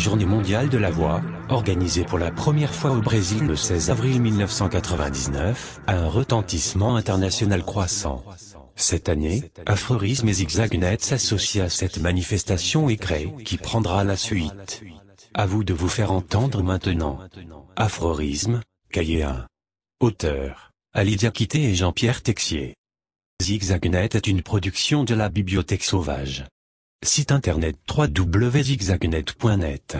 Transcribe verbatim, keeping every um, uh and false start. Journée Mondiale de la Voix, organisée pour la première fois au Brésil le seize avril mille neuf cent quatre-vingt-dix-neuf, a un retentissement international croissant. Cette année, Afrorismes et Zigzagnet s'associent à cette manifestation et créent, qui prendra la suite. À vous de vous faire entendre maintenant. Afrorismes, cahier un. Auteur, Alidia Quité et Jean-Pierre Texier. Zigzagnet est une production de la Bibliothèque Sauvage. Site internet w w w point zigzagnet point net.